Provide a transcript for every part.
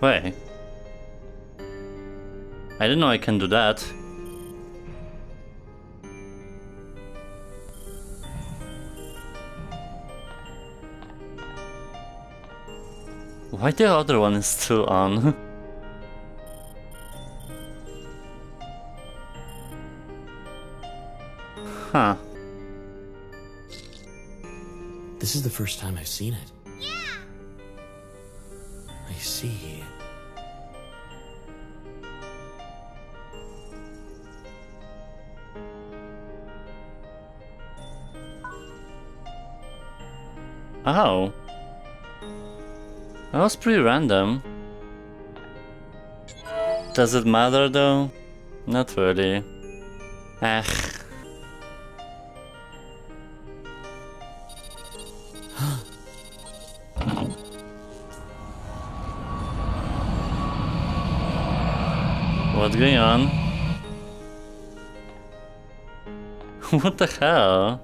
Wait. I didn't know I can do that. Why the other one is still on? Huh. This is the first time I've seen it. Yeah. I see. Oh. That was pretty random. Does it matter though? Not really. Ugh. What's going on? What the hell?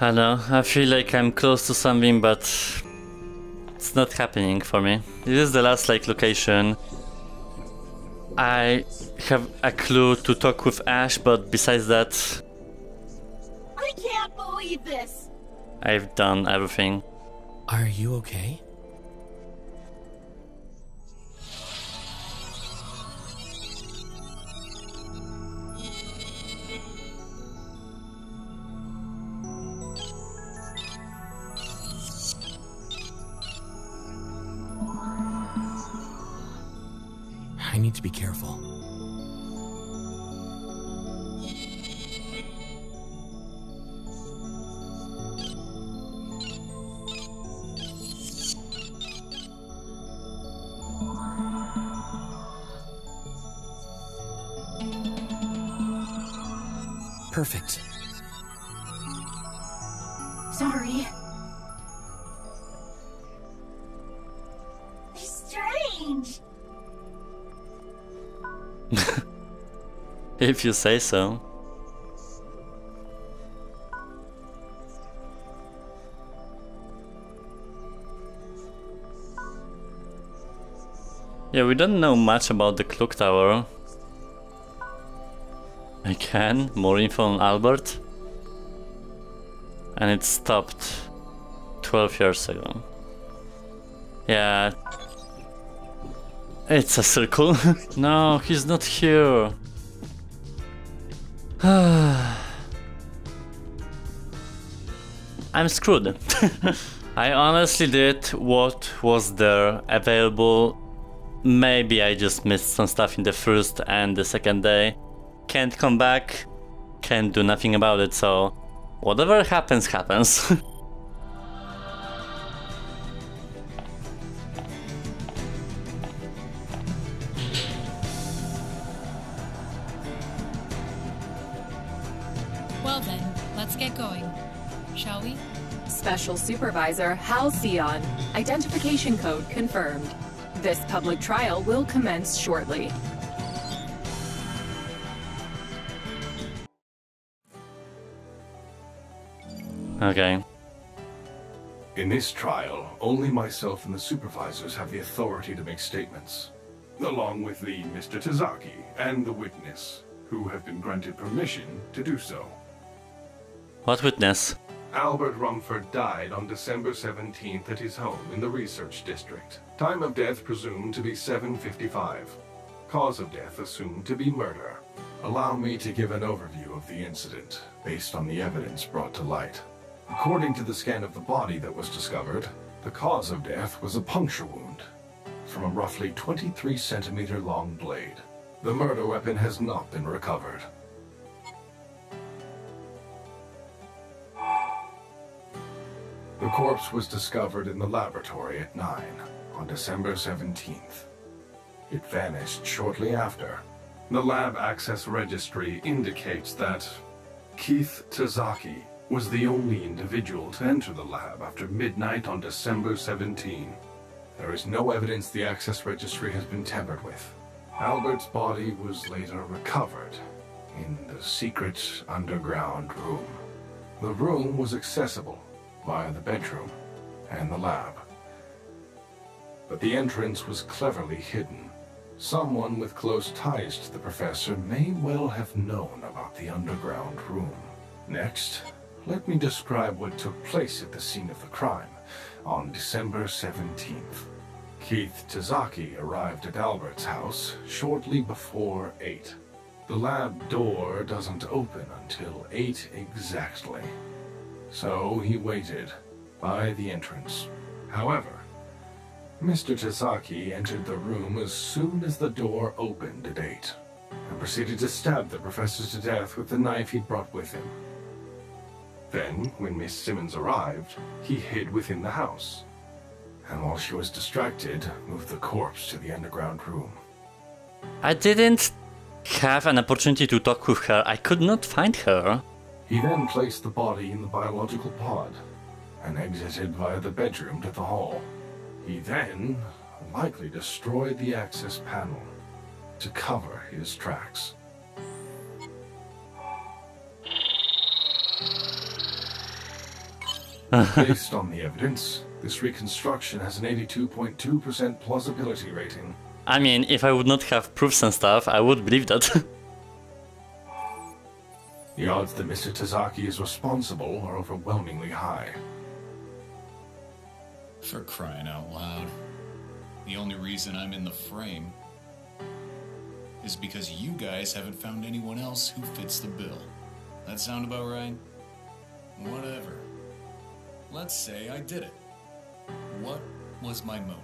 I don't know, I feel like I'm close to something, but it's not happening for me. This is the last like location. I have a clue to talk with Ash, but besides that, I can't believe this. I've done everything. Are you okay? Need to be careful. Perfect. Sorry. If you say so. Yeah, we don't know much about the clock tower. Again, more info on Albert. And it stopped 12 years ago. Yeah. It's a circle. No, he's not here. I'm screwed. I honestly did what was there available. Maybe I just missed some stuff in the first and the second day. Can't come back. Can't do nothing about it, so whatever happens, happens. Special Supervisor Hal Sion. Identification code confirmed. This public trial will commence shortly. Okay. In this trial, only myself and the supervisors have the authority to make statements, along with the Mr. Tazaki and the witness, who have been granted permission to do so. What witness? Albert Rumford died on December 17th at his home in the Research District. Time of death presumed to be 7:55. Cause of death assumed to be murder. Allow me to give an overview of the incident, based on the evidence brought to light. According to the scan of the body that was discovered, the cause of death was a puncture wound from a roughly 23 centimeter long blade. The murder weapon has not been recovered. The corpse was discovered in the laboratory at 9 on December 17th. It vanished shortly after. The lab access registry indicates that Keith Tazaki was the only individual to enter the lab after midnight on December 17. There is no evidence the access registry has been tampered with. Albert's body was later recovered in the secret underground room. The room was accessible via the bedroom and the lab. But the entrance was cleverly hidden. Someone with close ties to the professor may well have known about the underground room. Next, let me describe what took place at the scene of the crime on December 17th. Keith Tazaki arrived at Albert's house shortly before 8. The lab door doesn't open until 8 exactly, so he waited by the entrance. However, Mr. Tazaki entered the room as soon as the door opened at 8 and proceeded to stab the professor to death with the knife he'd brought with him. Then, when Miss Simmons arrived, he hid within the house, and while she was distracted, moved the corpse to the underground room. I didn't have an opportunity to talk with her. I could not find her. He then placed the body in the biological pod and exited via the bedroom to the hall. He then likely destroyed the access panel to cover his tracks. Based on the evidence, this reconstruction has an 82.2% plausibility rating. I mean, if I would not have proofs and stuff, I would believe that. The odds that Mr. Tazaki is responsible are overwhelmingly high. For crying out loud. The only reason I'm in the frame is because you guys haven't found anyone else who fits the bill. That sound about right? Whatever. Let's say I did it. What was my motive?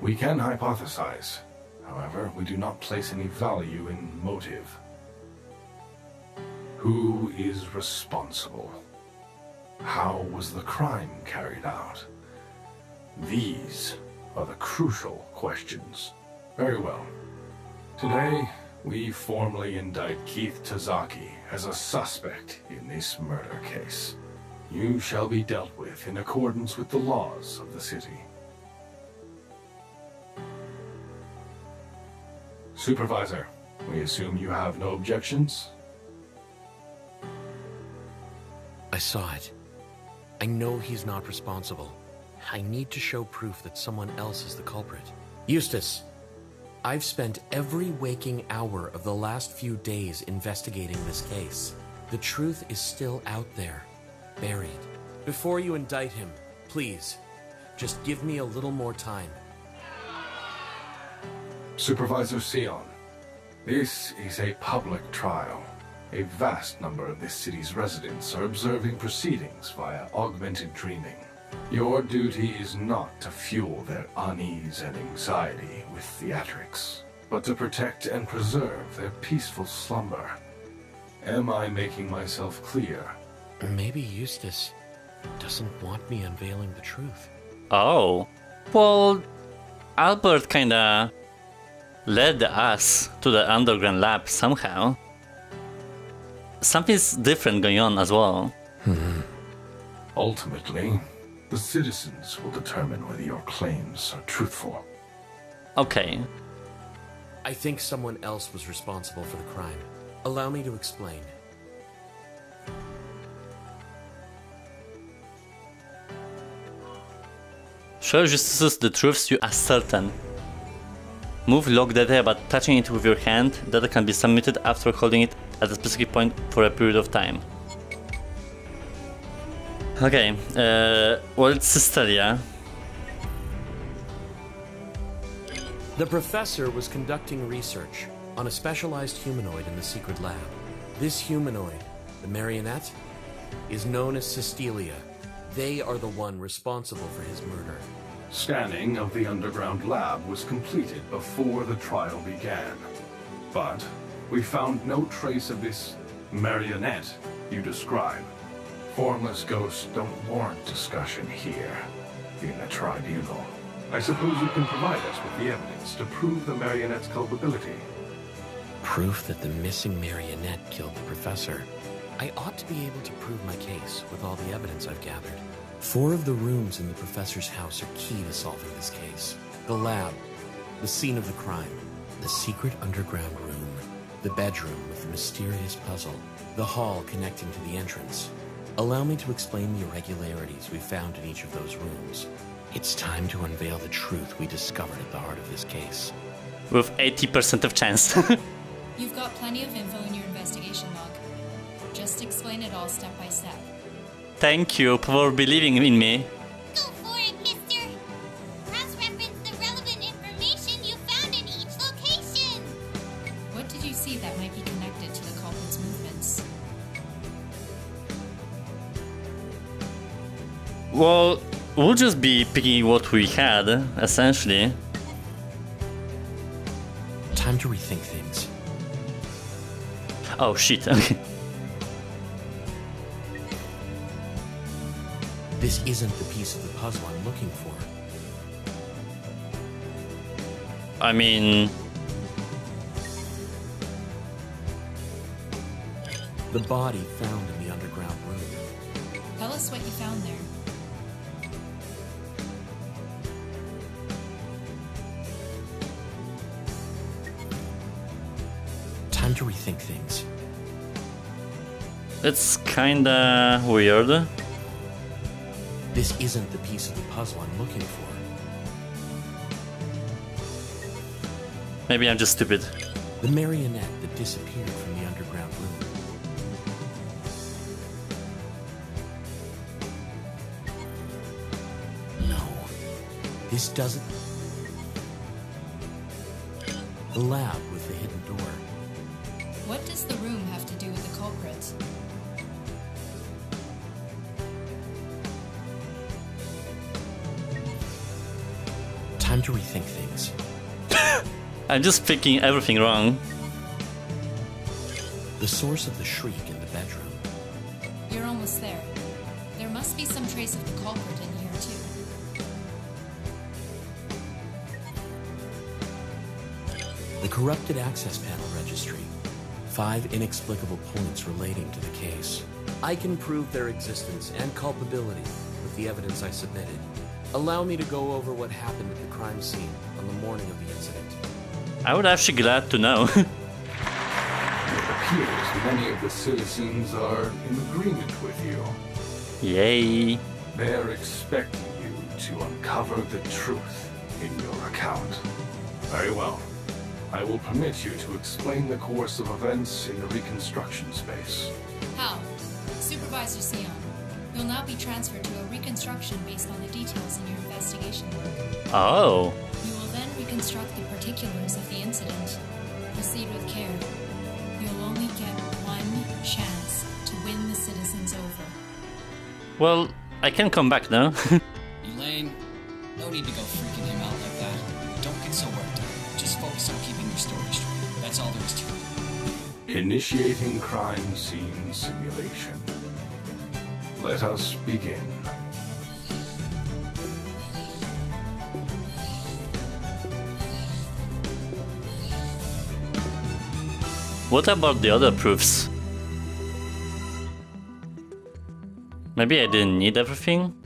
We can hypothesize. However, we do not place any value in motive. Who is responsible? How was the crime carried out? These are the crucial questions. Very well. Today, we formally indict Keith Tazaki as a suspect in this murder case. You shall be dealt with in accordance with the laws of the city. Supervisor, we assume you have no objections? I saw it. I know he's not responsible. I need to show proof that someone else is the culprit. Eustace, I've spent every waking hour of the last few days investigating this case. The truth is still out there. Buried. Before you indict him, please, just give me a little more time. Supervisor Sion, this is a public trial. A vast number of this city's residents are observing proceedings via augmented dreaming. Your duty is not to fuel their unease and anxiety with theatrics, but to protect and preserve their peaceful slumber. Am I making myself clear? Maybe Eustace doesn't want me unveiling the truth. Oh. Well, Albert kinda led us to the underground lab somehow. Something's different going on as well. Ultimately, the citizens will determine whether your claims are truthful. Okay. I think someone else was responsible for the crime. Allow me to explain. Show Eustace the truths you ascertain. Move log data by touching it with your hand. Data can be submitted after holding it at a specific point for a period of time. Okay, well, it's Cystelia. The professor was conducting research on a specialized humanoid in the secret lab. This humanoid, the marionette, is known as Cystelia. They are the one responsible for his murder. Scanning of the underground lab was completed before the trial began. But we found no trace of this marionette you describe. Formless ghosts don't warrant discussion here in a tribunal. I suppose you can provide us with the evidence to prove the marionette's culpability. Proof that the missing marionette killed the professor. I ought to be able to prove my case with all the evidence I've gathered. 4 of the rooms in the professor's house are key to solving this case. The lab, the scene of the crime, the secret underground room, the bedroom with the mysterious puzzle, the hall connecting to the entrance, Allow me to explain the irregularities we found in each of those rooms. It's time to unveil the truth we discovered at the heart of this case. With 80% of chance. You've got plenty of info in your investigation log. Just explain it all step by step. Thank you for believing in me. Go for it, mister! Cross-reference the relevant information you found in each location! What did you see that might be connected to the culprit's movements? Well, we'll just be picking what we had, essentially. Time to rethink things. Oh shit, okay. This isn't the piece of the puzzle I'm looking for. I mean... the body found in the underground room. Tell us what you found there. Time to rethink things. It's kinda weird. This isn't the piece of the puzzle I'm looking for. Maybe I'm just stupid. The marionette that disappeared from the underground room. No. This doesn't... the lab with the hidden door. What does the room have to do with the culprits? Time to rethink things. I'm just picking everything wrong. The source of the shriek in the bedroom. You're almost there. There must be some trace of the culprit in here too. The corrupted access panel registry. 5 inexplicable points relating to the case. I can prove their existence and culpability with the evidence I submitted. Allow me to go over what happened at the crime scene on the morning of the incident. I would actually be glad to know. It appears many of the citizens are in agreement with you. Yay. They're expecting you to uncover the truth in your account. Very well. I will permit you to explain the course of events in the reconstruction space. How? Supervisor Sion. You'll not be transferred to a reconstruction based on the details in your investigation work. Oh. You will then reconstruct the particulars of the incident. Proceed with care. You'll only get one chance to win the citizens over. Well, I can come back now. Elaine, no need to go freaking him out like that. Don't get so worked up. Just focus on keeping your story straight. That's all there is to it. Initiating crime scene simulation. Let us begin. What about the other proofs? Maybe I didn't need everything?